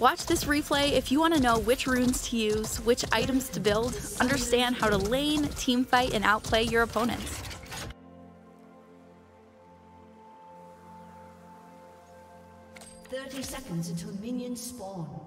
Watch this replay if you want to know which runes to use, which items to build, understand how to lane, teamfight, and outplay your opponents. Until minions spawn.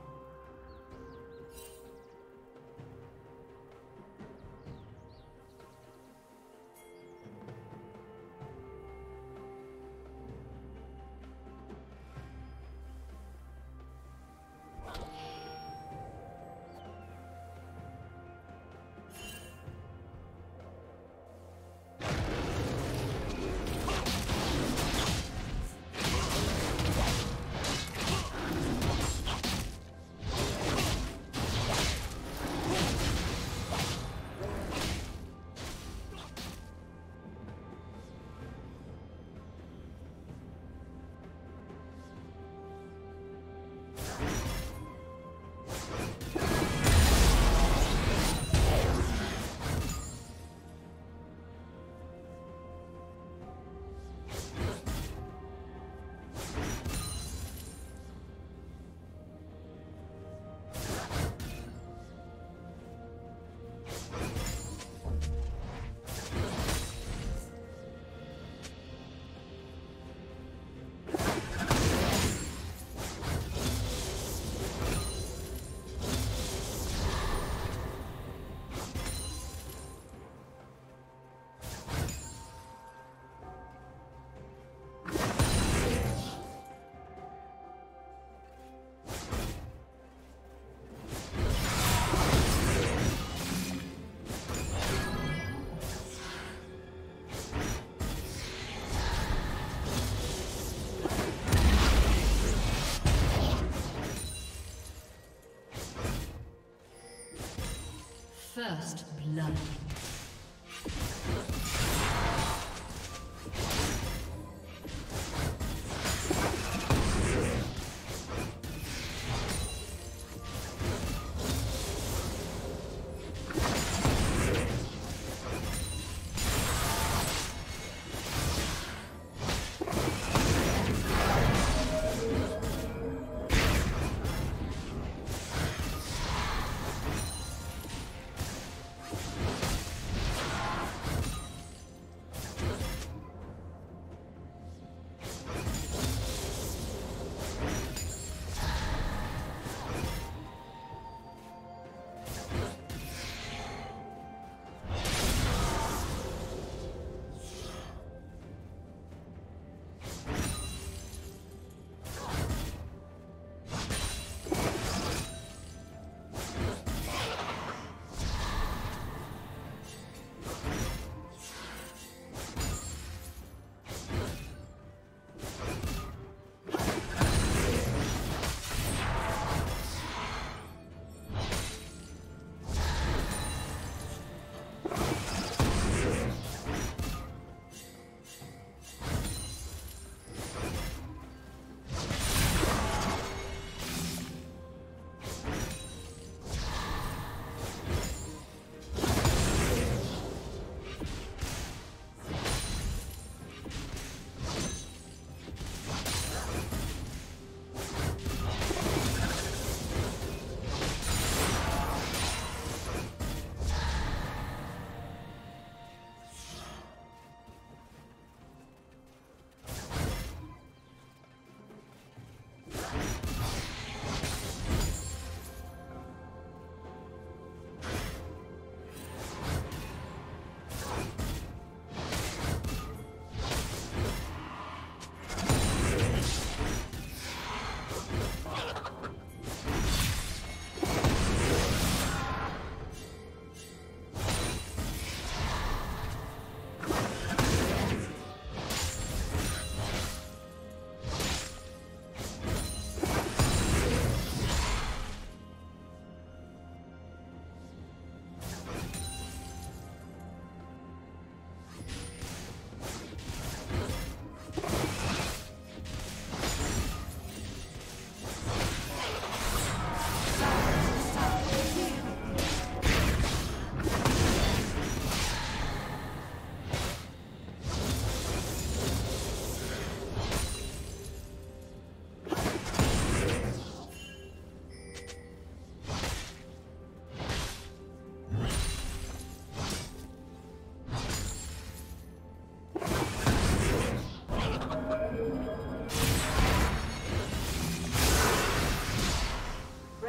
First blood.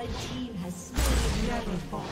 Red team has slain Dragonfall.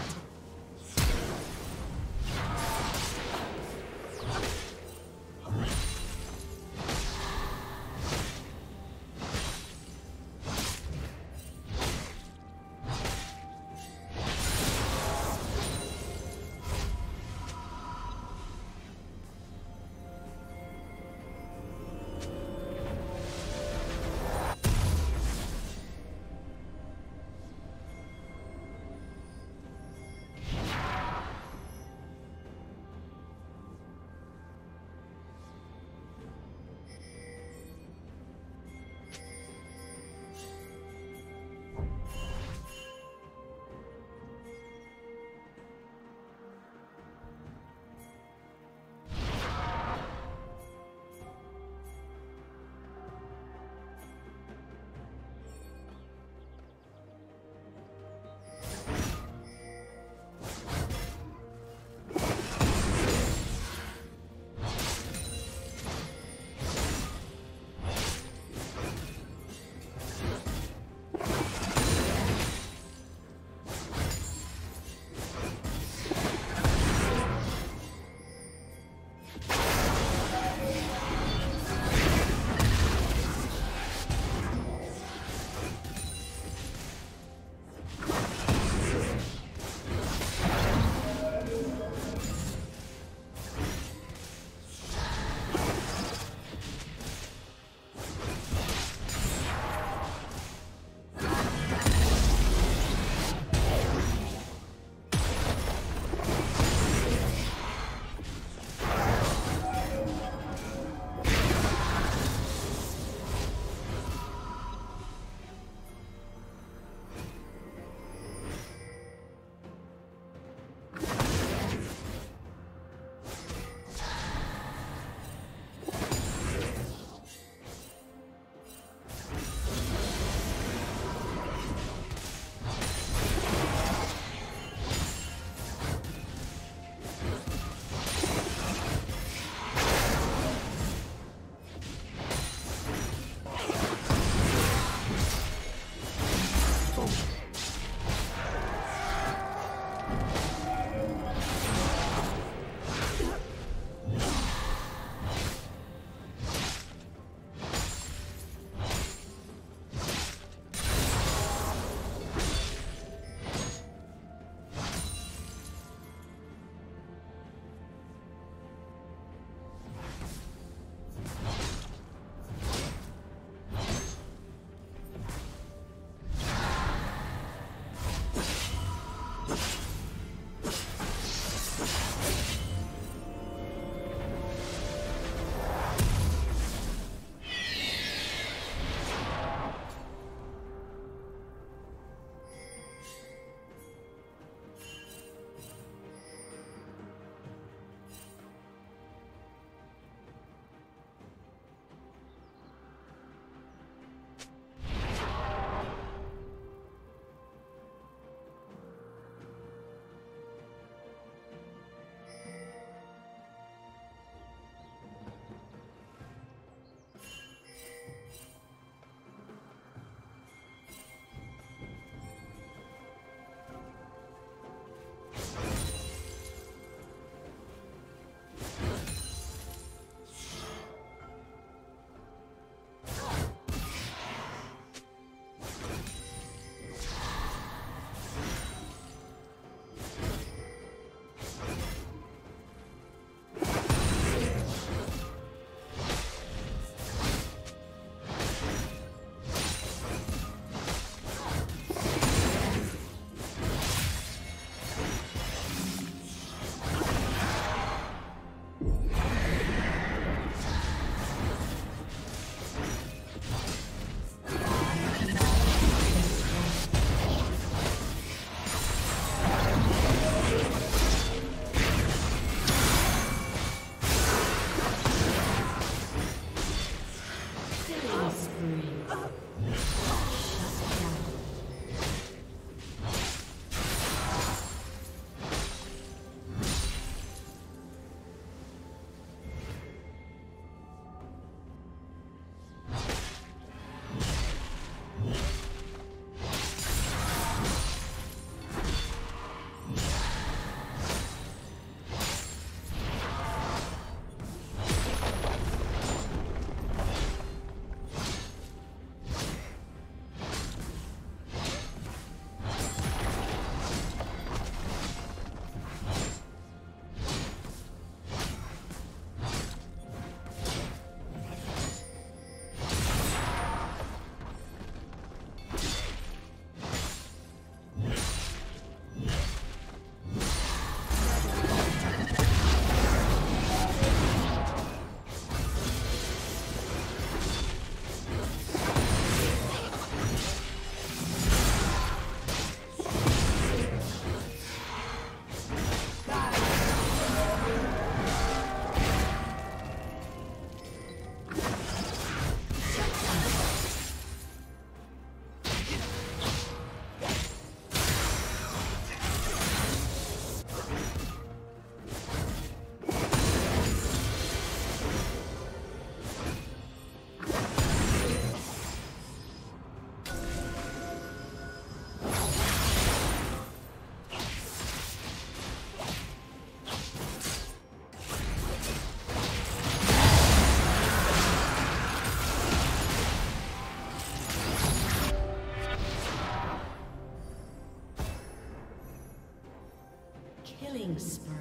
Killing spree.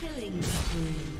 Killing spree.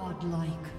Godlike.